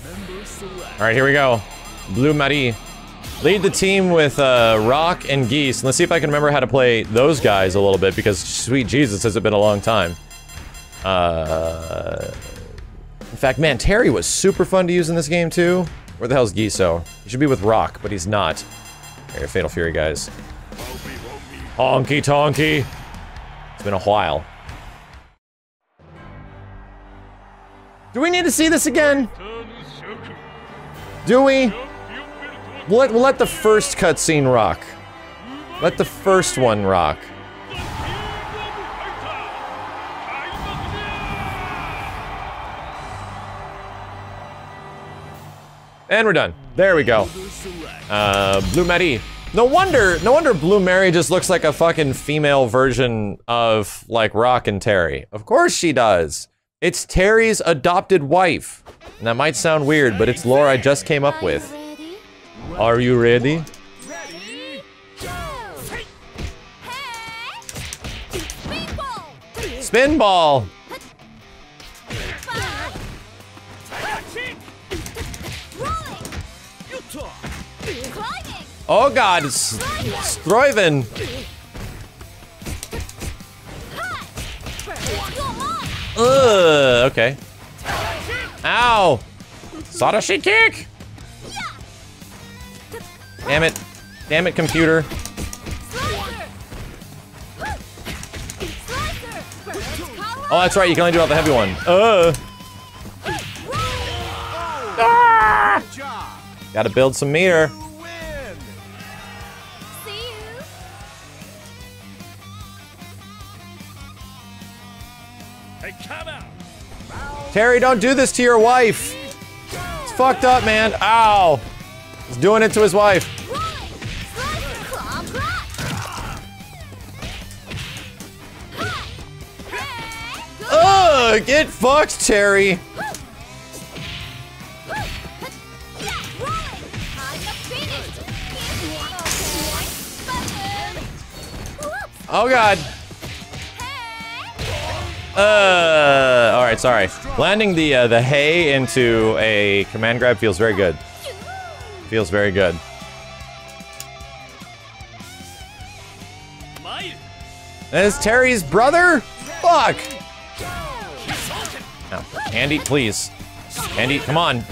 All right, here we go. Blue Mary. Lead the team with Rock and Geese. Let's see if I can remember how to play those guys a little bit, because sweet Jesus, has it been a long time. In fact, man, Terry was super fun to use in this game, too. Where the hell's Geese? He should be with Rock, but he's not. Here, Fatal Fury, guys. Honky tonky. It's been a while. Do we need to see this again? Do we? We'll let the first cutscene rock. Let the first one rock. And we're done. There we go. Blue Mary. No wonder Blue Mary just looks like a fucking female version of, like, Rock and Terry. Of course she does. It's Terry's adopted wife. And that might sound weird, but it's lore I just came up with. Are you ready? Spinball! Oh god, it's Striving! Ugh, okay. Ow! Sadashi kick! Damn it. Damn it, computer. Oh, that's right, you can only do all the heavy one. Ah! Gotta build some meter. Terry, don't do this to your wife. It's fucked up, man. Ow. He's doing it to his wife. Ugh, get fucked, Terry. Oh, God. All right, sorry. Landing the hay into a command grab feels very good. Feels very good. That is Terry's brother? Fuck! No. Andy, please. Andy, come on.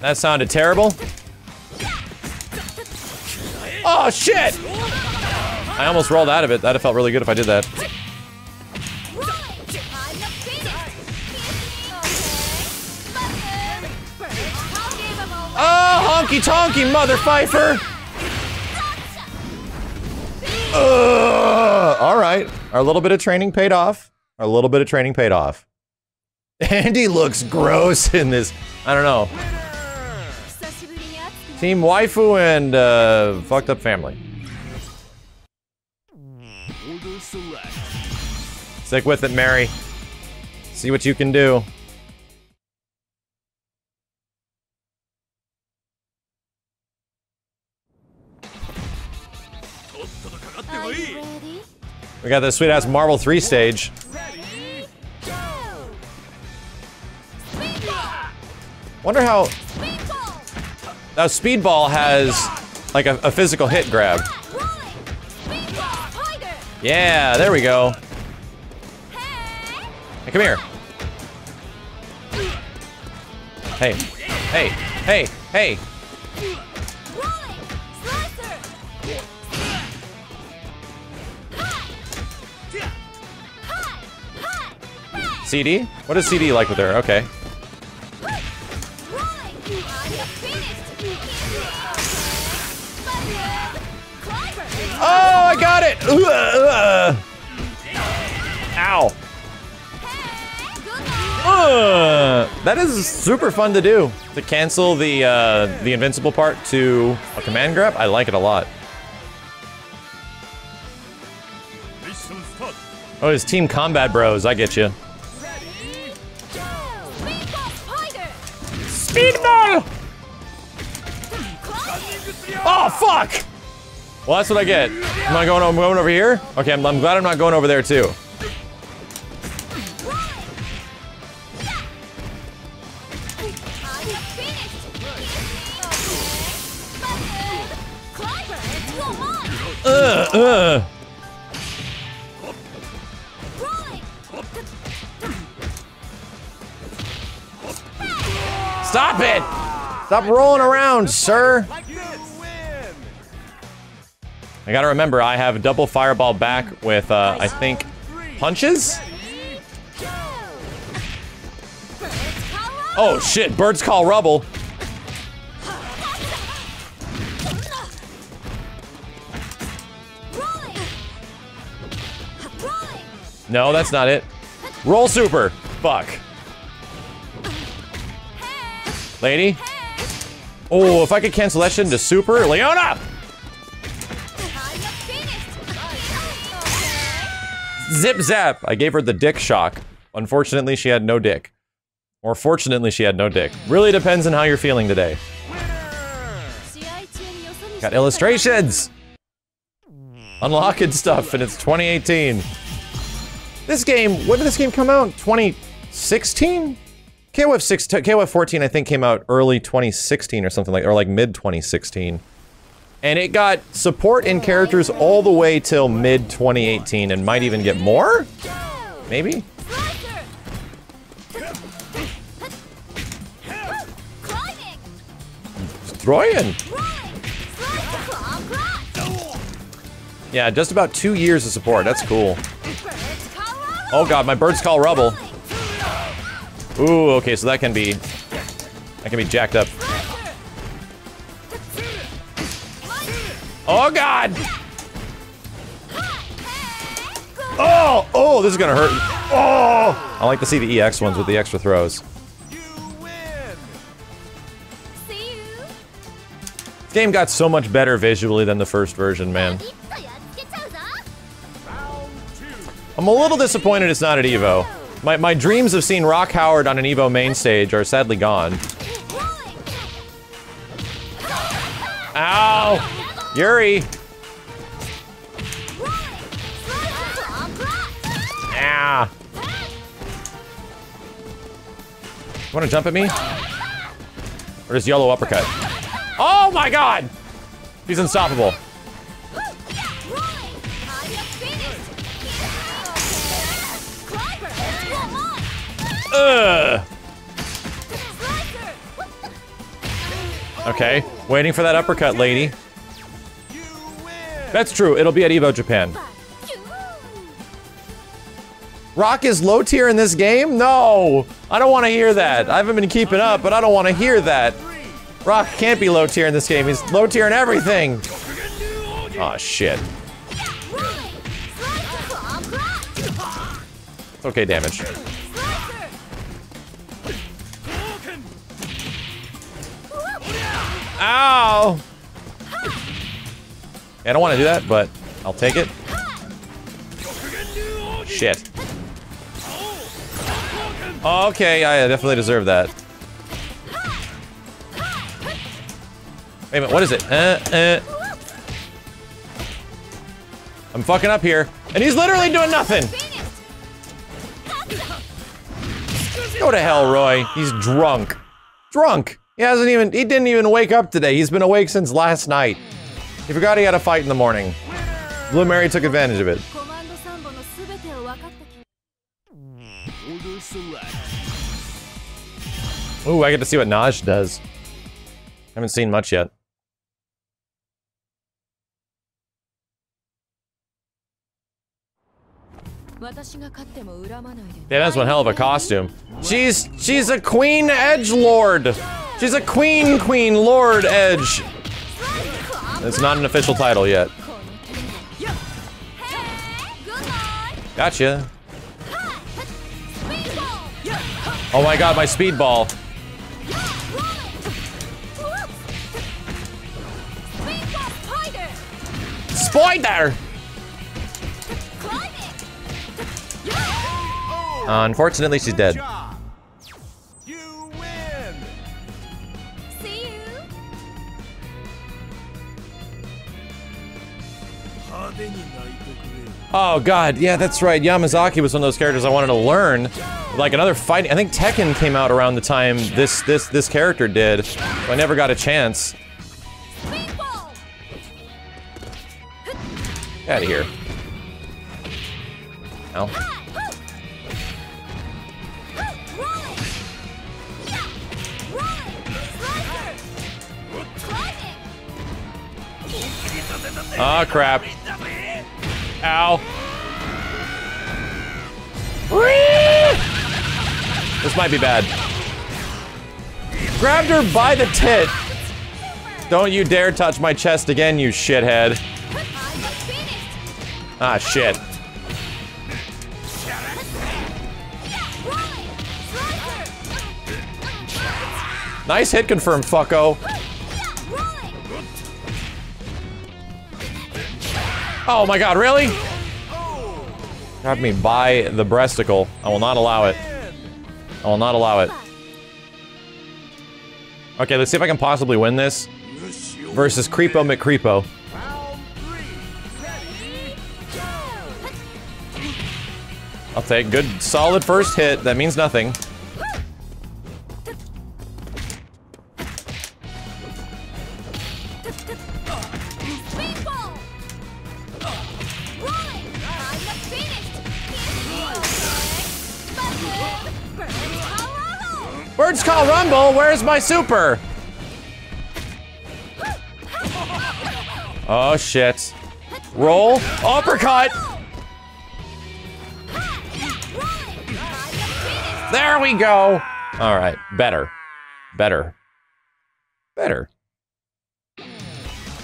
That sounded terrible. Oh, shit! I almost rolled out of it. That'd have felt really good if I did that. Oh, honky-tonky, mother pfeifer! All right. Our little bit of training paid off. Our little bit of training paid off. Andy looks gross in this. I don't know. Team waifu and fucked up family. Stick with it, Mary. See what you can do. We got this sweet ass Marvel 3 stage. Wonder how. Now, Speedball has, like, a physical hit grab. Yeah, there we go. Hey, come here. Hey, hey, hey, hey. CD? What is CD like with her? Okay. Oh, I got it! Ow. That is super fun to do. To cancel the invincible part to a command grab, I like it a lot. Oh, it's Team Combat Bros, I get you. Speedball! Oh, fuck! Well, that's what I get. I'm going over here? Okay, I'm glad I'm not going over there, too. Stop it! Stop rolling around, sir! I gotta remember, I have a double fireball back with, I think, punches? Oh shit, birds call rubble. No, that's not it. Roll super. Fuck. Lady. Oh, if I could cancel that shit into super. Leona! Zip zap. I gave her the dick shock. Unfortunately, she had no dick. Or fortunately, she had no dick. Really depends on how you're feeling today. Got illustrations! Unlocking stuff, and it's 2018. This game, when did this game come out? 2016? KOF 14, I think, came out early 2016 or something like that, or like mid-2016. And it got support in characters all the way till mid-2018, and might even get more? Maybe? Roy. Yeah, just about 2 years of support, that's cool. Oh god, my birds call rubble. Ooh, okay, so that can be jacked up. Oh god! Oh! Oh, this is gonna hurt. Oh! I like to see the EX ones with the extra throws. This game got so much better visually than the first version, man. I'm a little disappointed it's not at Evo. My dreams of seeing Rock Howard on an Evo main stage are sadly gone. Ow! Yuri! Ah! You wanna jump at me? Or just yellow uppercut? Oh my god! He's unstoppable. Ugh. Okay, waiting for that uppercut, lady. That's true, it'll be at Evo Japan. Rock is low tier in this game? No! I don't want to hear that. I haven't been keeping up, but I don't want to hear that. Rock can't be low tier in this game, he's low tier in everything! Aw, shit. It's okay, damage. Ow! Yeah, I don't want to do that, but I'll take it. Shit. Okay, I definitely deserve that. Wait a minute, what is it? I'm fucking up here, and he's literally doing nothing! Go to hell, Roy. He's drunk. Drunk! He didn't even wake up today. He's been awake since last night. He forgot he had a fight in the morning. Blue Mary took advantage of it. Ooh, I get to see what Nash does. Haven't seen much yet. Yeah, that's one hell of a costume. She's a queen edgelord! She's a queen lord edge. It's not an official title yet. Gotcha. Oh my god, my speedball. Spider! Unfortunately, she's dead. Oh god, yeah, that's right. Yamazaki was one of those characters I wanted to learn. Like another fighting, I think Tekken came out around the time this character did. So I never got a chance. Get out of here. Ow. Oh crap. Ow. Whee! This might be bad. Grabbed her by the tit. Don't you dare touch my chest again, you shithead. Ah, shit. Nice hit confirm, fucko. Oh my god, really? Grab me by the breasticle. I will not allow it. I will not allow it. Okay, let's see if I can possibly win this. Versus Creepo McCreepo. I'll take good, solid first hit. That means nothing. Birds call rumble, where's my super? Oh shit. Roll, uppercut! There we go! Alright, better. Better. Better.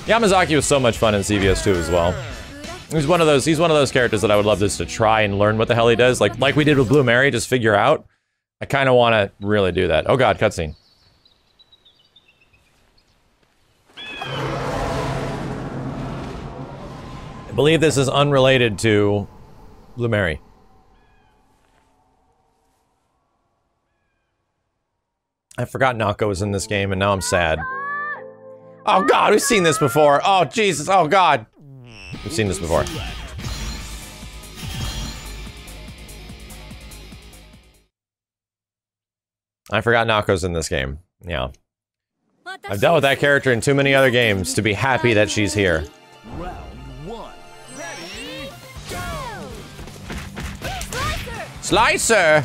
Yamazaki was so much fun in CVS2 as well. He's one of those characters that I would love just to try and learn what the hell he does, like we did with Blue Mary, just figure out. I kind of want to really do that. Oh god, cutscene. I believe this is unrelated to Blue Mary. I forgot Naka was in this game and now I'm sad. Oh god, we've seen this before. Oh Jesus, oh god. We've seen this before. I forgot Nako's in this game. Yeah. I've dealt with that character in too many other games to be happy that she's here. Slicer!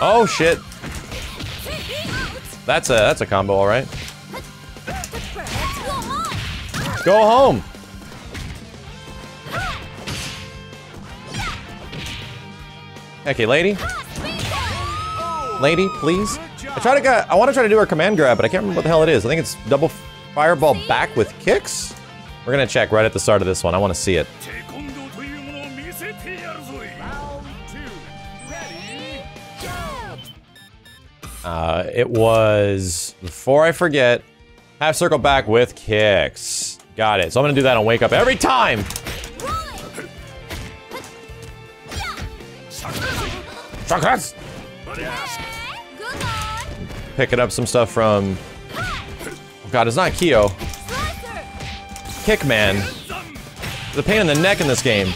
Oh shit. That's a combo, alright. Go home! Okay, lady. Lady, please. I want to try to do her command grab, but I can't remember what the hell it is. I think it's double fireball back with kicks? We're gonna check right at the start of this one. I want to see it. It was... Before I forget, half circle back with kicks. Got it. So I'm gonna do that and wake up every time! Picking up some stuff from... Oh god, it's not Kyo. Kickman. There's a pain in the neck in this game.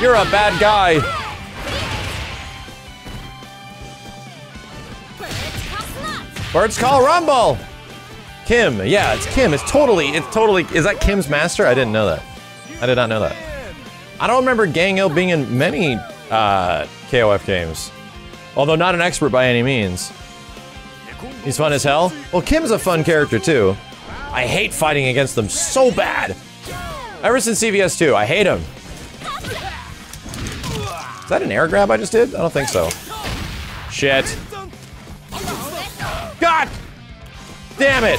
You're a bad guy. Birds call rumble! Kim, yeah, it's Kim. It's totally... Is that Kim's master? I didn't know that. I did not know that. I don't remember Gang-il being in many KOF games, although not an expert by any means. He's fun as hell. Well, Kim's a fun character too. I hate fighting against them so bad. Ever since CVS2, I hate him. Is that an air grab I just did? I don't think so. Shit. God damn it!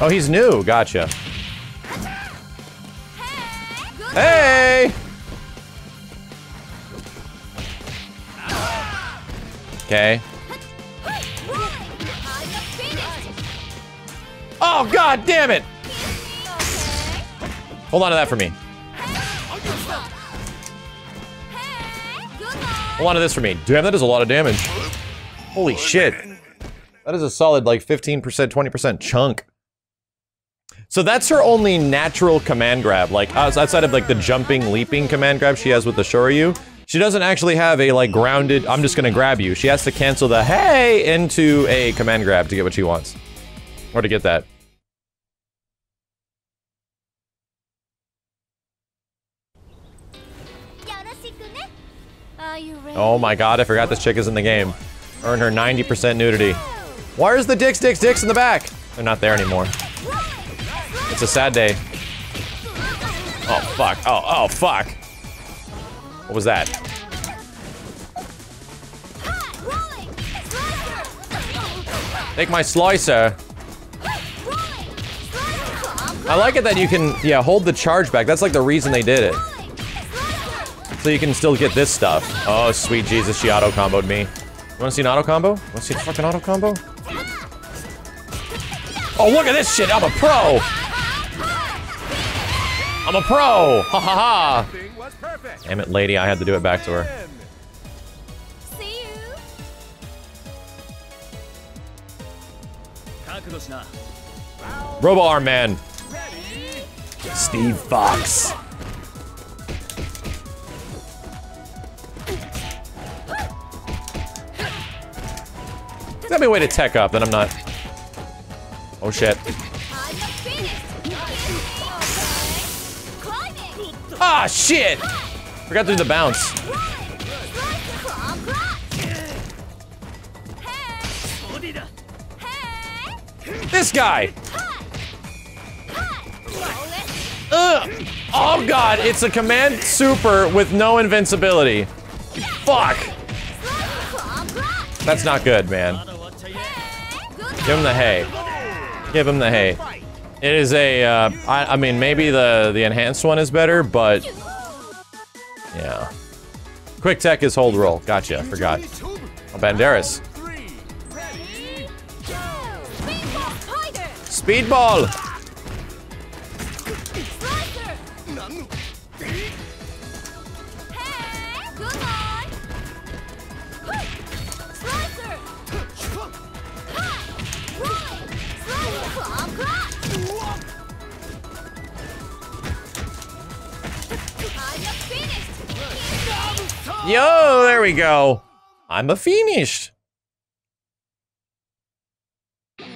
Oh, he's new. Gotcha. Hey! Okay. Oh, god damn it! Hold on to that for me. Hold on to this for me. Damn, that does a lot of damage. Holy shit. That is a solid, like, 15%, 20% chunk. So that's her only natural command grab. Like, outside of, like, the jumping, leaping command grab she has with the Shoryu, she doesn't actually have a, like, grounded, I'm just gonna grab you. She has to cancel the hey into a command grab to get what she wants. Or to get that. Oh my god, I forgot this chick is in the game. Earn her 90% nudity. Where's the dicks in the back? They're not there anymore. It's a sad day. Oh fuck, oh fuck. What was that? Take my slicer. I like it that you can, yeah, hold the charge back. That's like the reason they did it. So you can still get this stuff. Oh, sweet Jesus, she auto-comboed me. You wanna see an auto-combo? Wanna see a fucking auto-combo? Oh, look at this shit! I'm a pro! I'm a pro! Ha ha ha! Damn it, lady, I had to do it back to her. Robo Arm Man! Steve Fox! Tell me a way to tech up, then I'm not. Oh shit. Ah shit! Forgot to do the bounce. This guy! Ugh! Oh god, it's a command super with no invincibility. Fuck! That's not good, man. Give him the hay. Give him the hay. It is a, I mean, maybe the enhanced one is better, but... yeah. Quick tech is hold roll. Gotcha, forgot. Oh, Banderas. Speedball! Yo, there we go. I'm a finished. Yeah,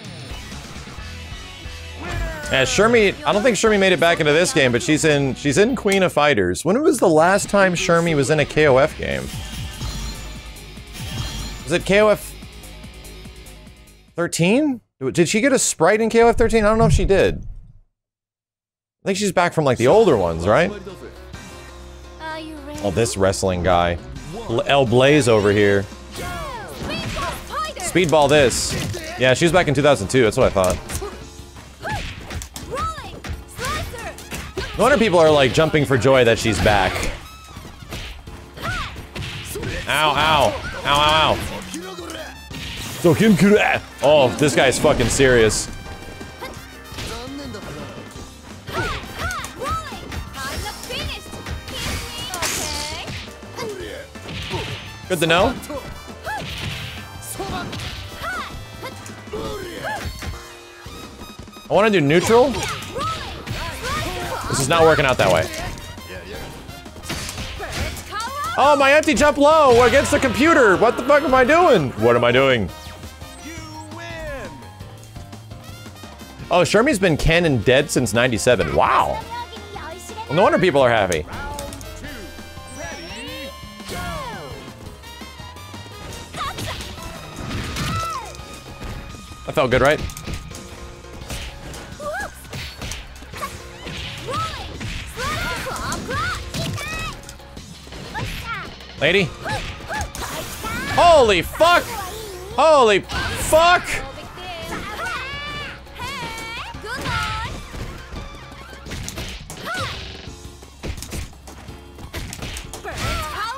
Shermie, I don't think Shermie made it back into this game, but she's in Queen of Fighters. When was the last time Shermie was in a KOF game? Was it KOF 13? Did she get a sprite in KOF 13? I don't know if she did. I think she's back from like the older ones, right? Oh, this wrestling guy. El Blaze over here. Speedball this. Yeah, she was back in 2002, that's what I thought. No wonder people are like jumping for joy that she's back. Ow, ow. Ow, ow, ow. Oh, this guy's fucking serious. Good to know. I want to do neutral. This is not working out that way. Oh, my empty jump low against the computer. What the fuck am I doing? What am I doing? Oh, Shermie's been canon dead since 97. Wow. Well, no wonder people are happy. That felt good, right? Lady. Holy fuck! Holy fuck!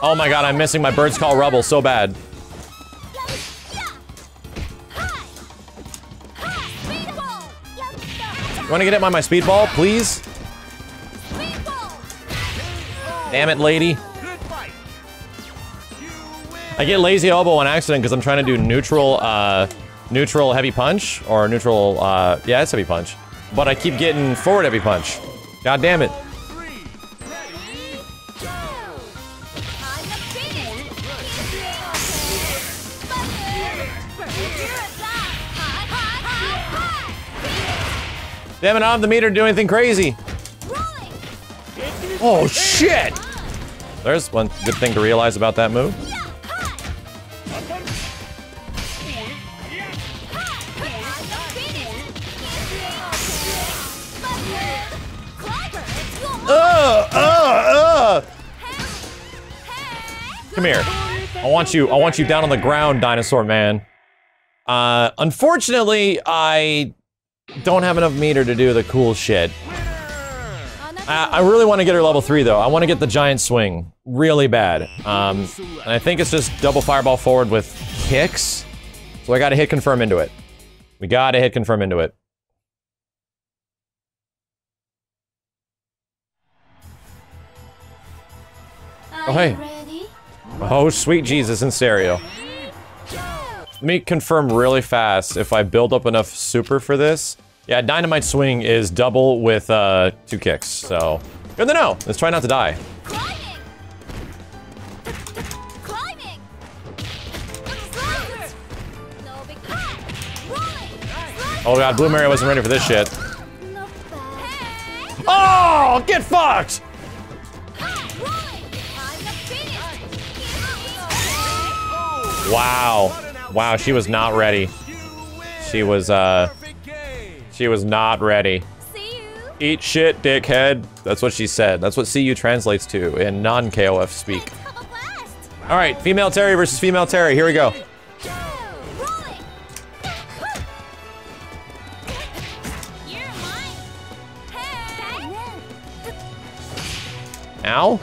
Oh my god, I'm missing my Bird's Call Rubble so bad. Wanna get hit by my speedball, please? Damn it, lady. I get lazy elbow on accident because I'm trying to do neutral, neutral heavy punch, or neutral, yeah, it's heavy punch. But I keep getting forward heavy punch. God damn it. Damn it, I don't have the meter to do anything crazy. Oh, shit! There's one good thing to realize about that move. Come here. I want you down on the ground, dinosaur man. Unfortunately, I don't have enough meter to do the cool shit. I really want to get her level 3 though. I want to get the giant swing really bad. And I think it's just double fireball forward with kicks. So I gotta hit confirm into it. We gotta hit confirm into it. Oh, hey. Oh, sweet Jesus in stereo. Let me confirm really fast if I build up enough super for this. Yeah, dynamite swing is double with 2 kicks, so good to know. Let's try not to die. Climbing. Oh god, Blue Mary wasn't ready for this shit. Oh, get fucked! Wow. Wow, she was not ready. She was not ready. Eat shit, dickhead. That's what she said. That's what CU translates to in non-KOF speak. All right, female Terry versus female Terry. Here we go. Ow.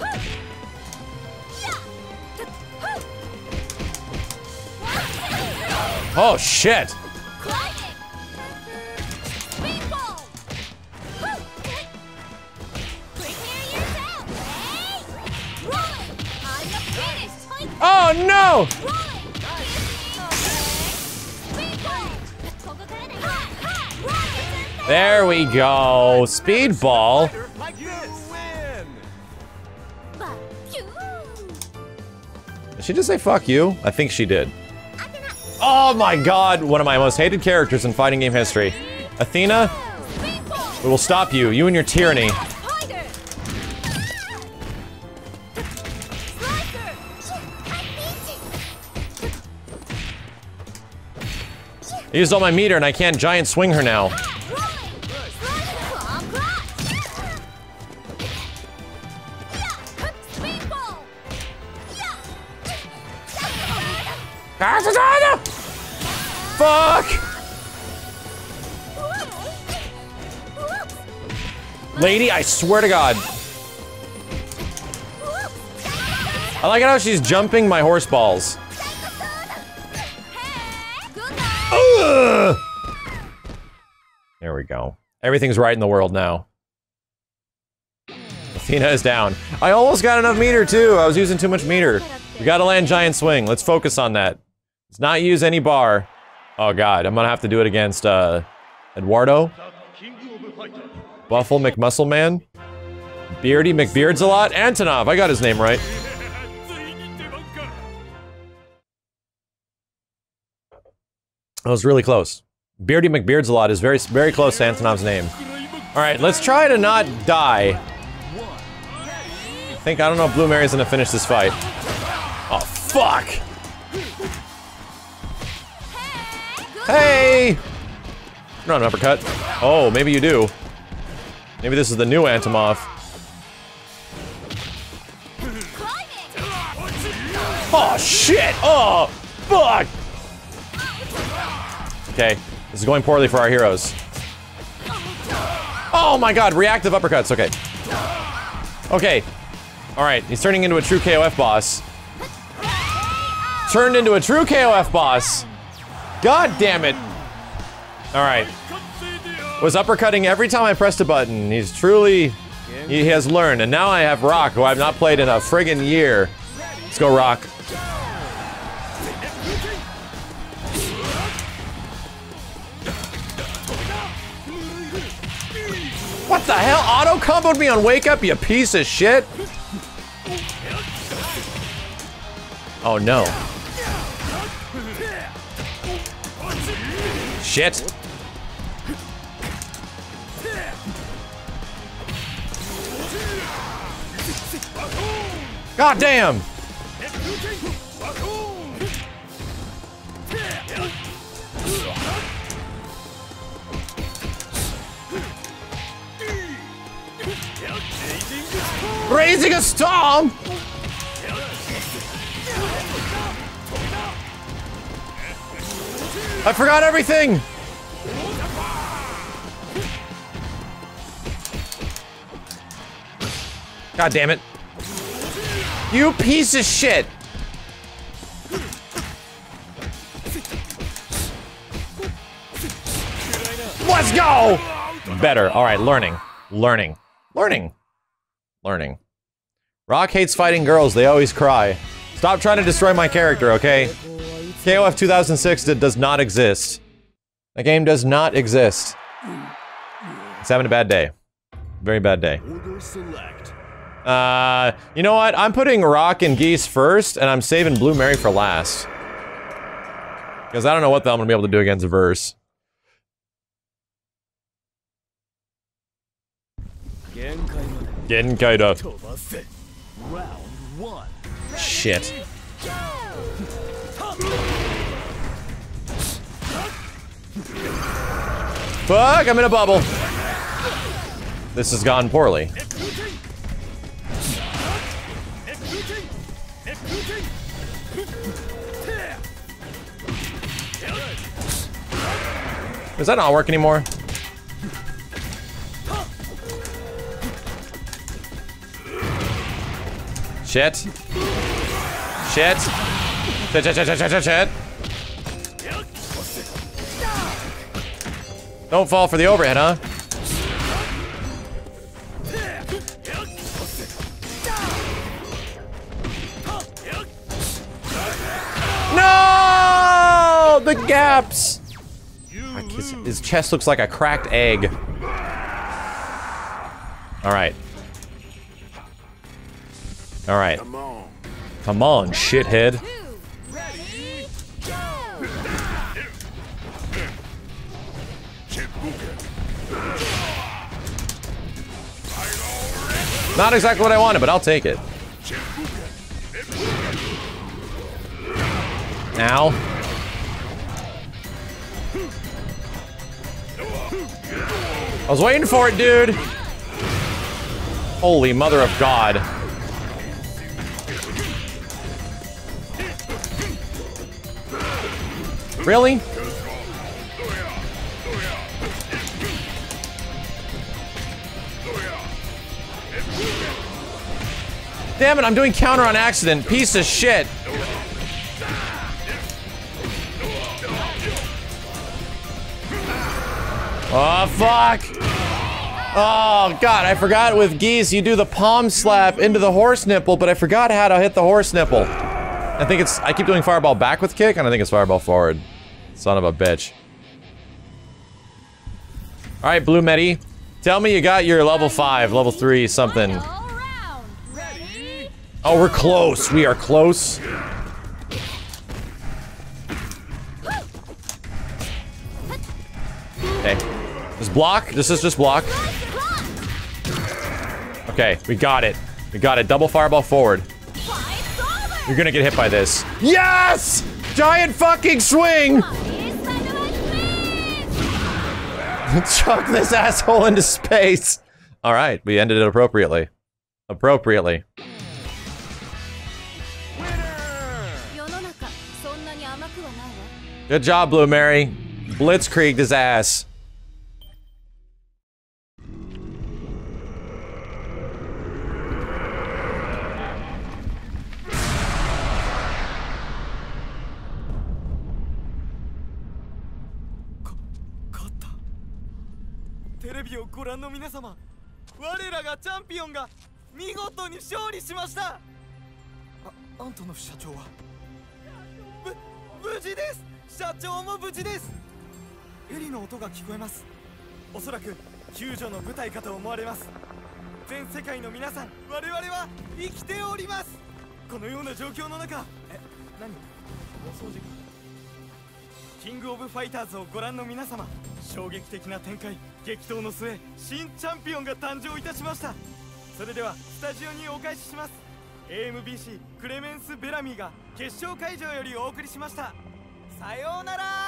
Oh, shit! Oh, no! There we go. Speedball. Did she just say fuck you? I think she did. Oh my god, one of my most hated characters in fighting game history. Athena, we will stop you, you and your tyranny. I used all my meter and I can't giant swing her now. Fuck! Lady, I swear to God. I like it how she's jumping my horse balls. Ugh! There we go. Everything's right in the world now. Athena is down. I almost got enough meter too. I was using too much meter. We gotta land giant swing. Let's focus on that. Let's not use any bar. Oh god, I'm gonna have to do it against, Eduardo? Buffle McMuscleman? Beardy McBeards a lot? Antonov, I got his name right. That was really close. Beardy McBeards a lot is very, very close to Antonov's name. Alright, let's try to not die. I don't know if Blue Mary's gonna finish this fight. Oh, fuck! Hey! Not an uppercut. Oh, maybe you do. Maybe this is the new Antonov. Oh, shit! Oh, fuck! Okay, this is going poorly for our heroes. Oh my god, reactive uppercuts, okay. Okay. Alright, he's turning into a true KOF boss. Turned into a true KOF boss! God damn it! Alright. Was uppercutting every time I pressed a button. He's truly He has learned, and now I have Rock, who I've not played in a friggin' year. Let's go, Rock. What the hell? Auto comboed me on Wake Up, you piece of shit. Oh no. Shit. God damn. Raising a storm. I forgot everything. God damn it. You piece of shit. Let's go. Better. All right, learning. Rock hates fighting girls, they always cry. Stop trying to destroy my character, okay? KOF 2006 does not exist. That game does not exist. It's having a bad day. Very bad day. You know what? I'm putting Rock and Geese first, and I'm saving Blue Mary for last. Because I don't know what the hell I'm gonna be able to do against Verse. Genkai da. Round one. Shit. Fuck, I'm in a bubble. This has gone poorly. Does that not work anymore? Shit. Shit. Shit, shit, shit, shit, shit, shit. Don't fall for the overhead, huh? No! The gaps! Fuck, his chest looks like a cracked egg. Alright. All right, come on, shithead. Ready, go. Not exactly what I wanted, but I'll take it. Now. I was waiting for it, dude. Holy mother of God. Really? Damn it, I'm doing counter on accident, piece of shit. Oh, fuck. Oh, God, I forgot with Geese, you do the palm slap into the horse nipple, but I forgot how to hit the horse nipple. I think it's, I keep doing fireball back with kick, and I think it's fireball forward. Son of a bitch. All right, Blue Medi, tell me you got your level 5, level 3, something. Oh, we're close. We are close. Okay, just block. This is just block. Okay, we got it. We got it. Double fireball forward. You're gonna get hit by this. Yes! Giant fucking swing! Chuck this asshole into space! Alright, we ended it appropriately. Appropriately. Good job, Blue Mary. Blitzkrieged his ass. King of Fighters をご覧の皆様、衝撃的な展開、激闘の末、新チャンピオンが誕生いたしました。それではスタジオにお返しします。AMBC クレメンス・ベラミーが決勝会場よりお送りしました。さようなら。